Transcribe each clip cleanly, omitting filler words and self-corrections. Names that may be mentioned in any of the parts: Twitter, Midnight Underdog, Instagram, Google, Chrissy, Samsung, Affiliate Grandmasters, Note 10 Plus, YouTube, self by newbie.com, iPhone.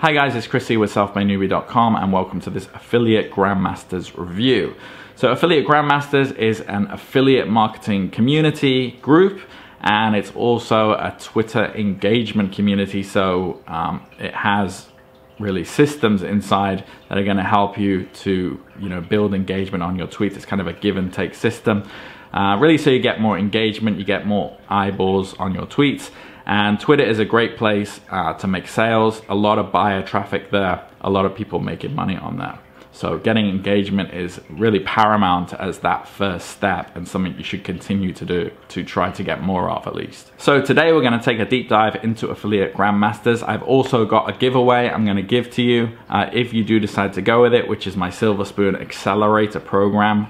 Hi guys, it's Chrissy with self by newbie.com and welcome to this Affiliate Grandmasters review. So Affiliate Grandmasters is an affiliate marketing community group and it's also a Twitter engagement community. So it has really systems inside that are going to help you to build engagement on your tweets. It's kind of a give and take system. Really, so you get more engagement, you get more eyeballs on your tweets. And Twitter is a great place to make sales. A lot of buyer traffic there, a lot of people making money on there. So getting engagement is really paramount as that first step and something you should continue to do to try to get more of, at least. So today we're gonna take a deep dive into Affiliate Grandmasters. I've also got a giveaway I'm gonna give to you if you do decide to go with it, which is my Silver Spoon Accelerator Program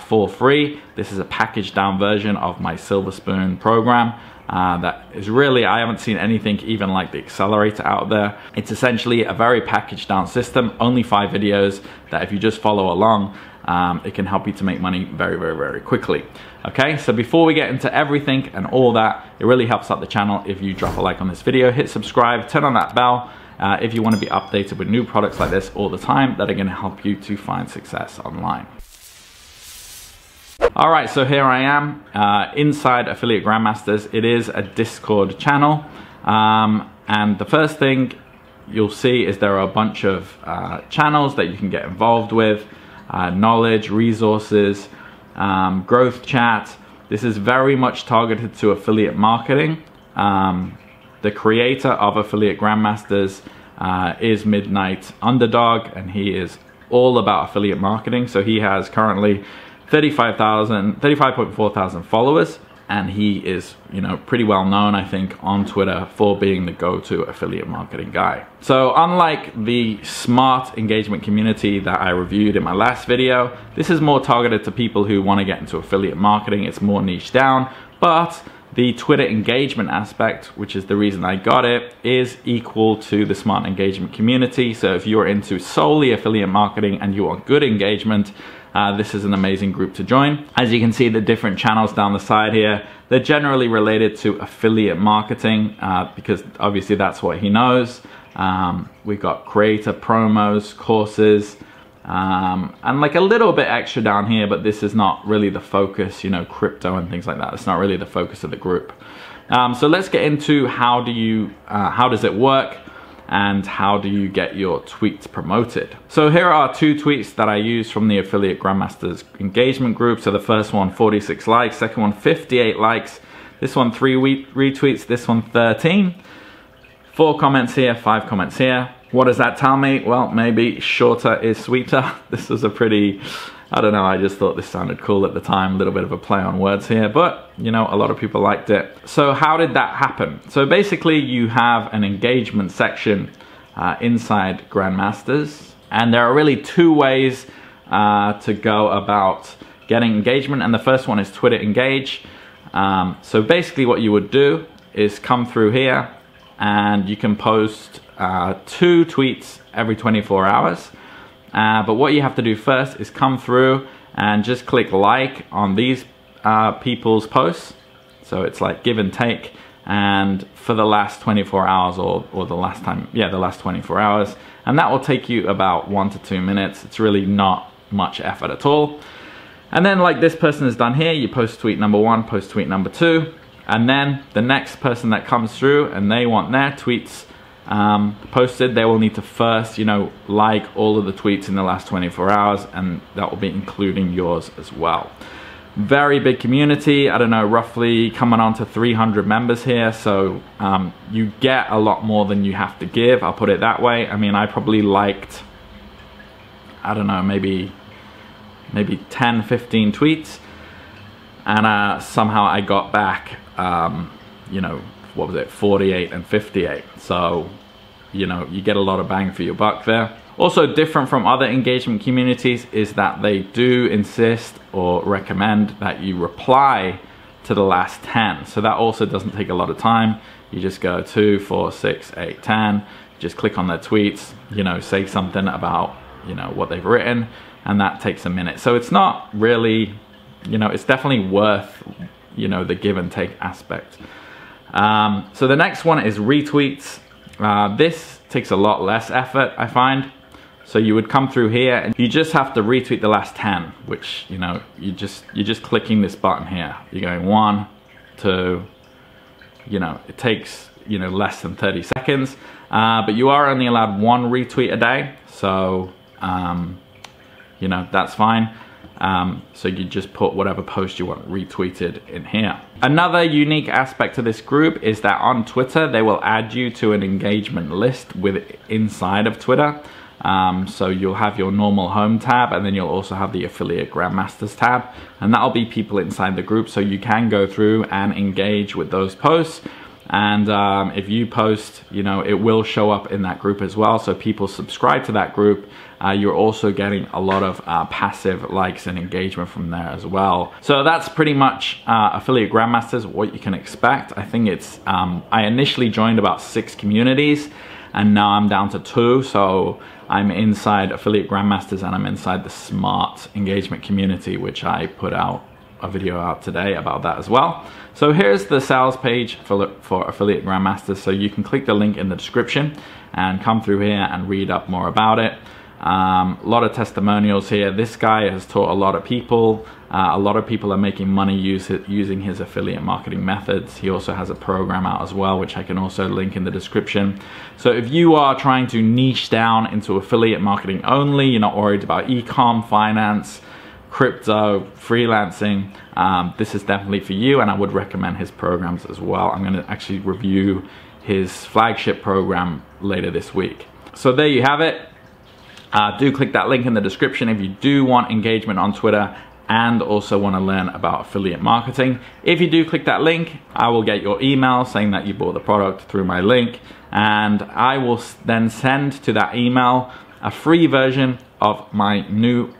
for free. This is a packaged down version of my Silver Spoon program. That is really, I haven't seen anything even like the accelerator out there. It's essentially a very packaged down system, only 5 videos that if you just follow along, it can help you to make money very, very, very quickly. Okay, so before we get into everything and all that, it really helps out the channel if you drop a like on this video, hit subscribe, turn on that bell, if you want to be updated with new products like this all the time that are going to help you to find success online. All right, so here I am inside Affiliate Grandmasters. It is a Discord channel. And the first thing you'll see is there are a bunch of channels that you can get involved with, knowledge, resources, growth chat. This is very much targeted to affiliate marketing. The creator of Affiliate Grandmasters is Midnight Underdog, and he is all about affiliate marketing. So he has currently 35.4 thousand followers, and he is pretty well known, I think, on Twitter for being the go-to affiliate marketing guy. So unlike the smart engagement community that I reviewed in my last video, this is more targeted to people who want to get into affiliate marketing. It's more niche down, but the Twitter engagement aspect, which is the reason I got it, is equal to the smart engagement community. So if you're into solely affiliate marketing and you want good engagement, this is an amazing group to join. As you can see, the different channels down the side here, they're generally related to affiliate marketing because obviously that's what he knows. We've got creator promos, courses, and like a little bit extra down here, but this is not really the focus, crypto and things like that. It's not really the focus of the group. So let's get into how does it work and how do you get your tweets promoted. So here are 2 tweets that I use from the Affiliate Grandmasters engagement group. So the first one, 46 likes, second one, 58 likes, this one 3 retweets, this one 13, 4 comments here, 5 comments here. What does that tell me? Well, maybe shorter is sweeter. This was a pretty, I don't know, I just thought this sounded cool at the time, a little bit of a play on words here, but a lot of people liked it. So how did that happen? So basically you have an engagement section inside Grandmasters, and there are really 2 ways to go about getting engagement, and the first one is Twitter Engage. So basically what you would do is come through here and you can post 2 tweets every 24 hours. But what you have to do first is come through and just click like on these people's posts. So it's like give and take. And for the last 24 hours or the last time, yeah, the last 24 hours. And that will take you about 1 to 2 minutes. It's really not much effort at all. And then like this person has done here, you post tweet number 1, post tweet number 2. And then the next person that comes through and they want their tweets posted, they will need to first like all of the tweets in the last 24 hours, and that will be including yours as well. Very big community, I don't know, roughly coming on to 300 members here, so you get a lot more than you have to give, I'll put it that way. I mean, I probably liked, I don't know, maybe 10-15 tweets, and somehow I got back what was it, 48 and 58. So you get a lot of bang for your buck there. Also different from other engagement communities is that they do insist or recommend that you reply to the last 10. So that also doesn't take a lot of time. You just go 2, 4, 6, 8, 10, just click on their tweets, say something about what they've written, and that takes a minute. So it's not really, it's definitely worth the give and take aspect. So the next one is retweets. This takes a lot less effort, I find. So you would come through here and you just have to retweet the last 10, which, you know, you're just clicking this button here. You're going 1, 2, you know, it takes, you know, less than 30 seconds. But you are only allowed 1 retweet a day. So, you know, that's fine. So you just put whatever post you want retweeted in here. Another unique aspect to this group is that on Twitter, they will add you to an engagement list inside of Twitter. So you'll have your normal home tab, and then you'll also have the Affiliate Grandmasters tab, and that'll be people inside the group, so you can go through and engage with those posts. And if you post, you know, it will show up in that group as well, so people subscribe to that group. You're also getting a lot of passive likes and engagement from there as well. So that's pretty much Affiliate Grandmasters, what you can expect. I think it's, I initially joined about 6 communities, and now I'm down to 2, so I'm inside Affiliate Grandmasters and I'm inside the Smart Engagement Community, which I put out a video out today about that as well. So here's the sales page for Affiliate Grandmasters, so you can click the link in the description and come through here and read up more about it. A lot of testimonials here. This guy has taught a lot of people. A lot of people are making money using his affiliate marketing methods. He also has a program out as well, which I can also link in the description. So if you are trying to niche down into affiliate marketing only, you're not worried about e-com, finance, crypto, freelancing, this is definitely for you, and I would recommend his programs as well. I'm gonna actually review his flagship program later this week. So there you have it. Do click that link in the description if you do want engagement on Twitter and also want to learn about affiliate marketing. If you do click that link, I will get your email saying that you bought the product through my link, and I will then send to that email a free version of my new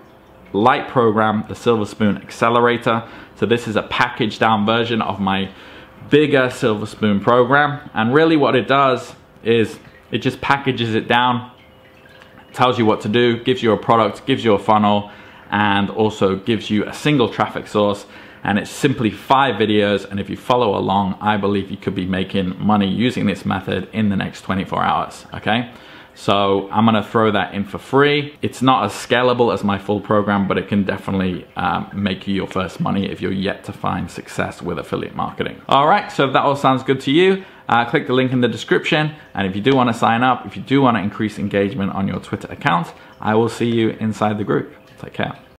light program, the Silver Spoon Accelerator. So this is a packaged down version of my bigger Silver Spoon program, and really what it does is it just packages it down, tells you what to do, gives you a product, gives you a funnel, and also gives you a single traffic source. And it's simply 5 videos, and if you follow along, I believe you could be making money using this method in the next 24 hours, okay? So I'm gonna throw that in for free. It's not as scalable as my full program, but it can definitely make you your first money if you're yet to find success with affiliate marketing. All right, so if that all sounds good to you, click the link in the description. And if you do wanna sign up, if you do wanna increase engagement on your Twitter account, I will see you inside the group. Take care.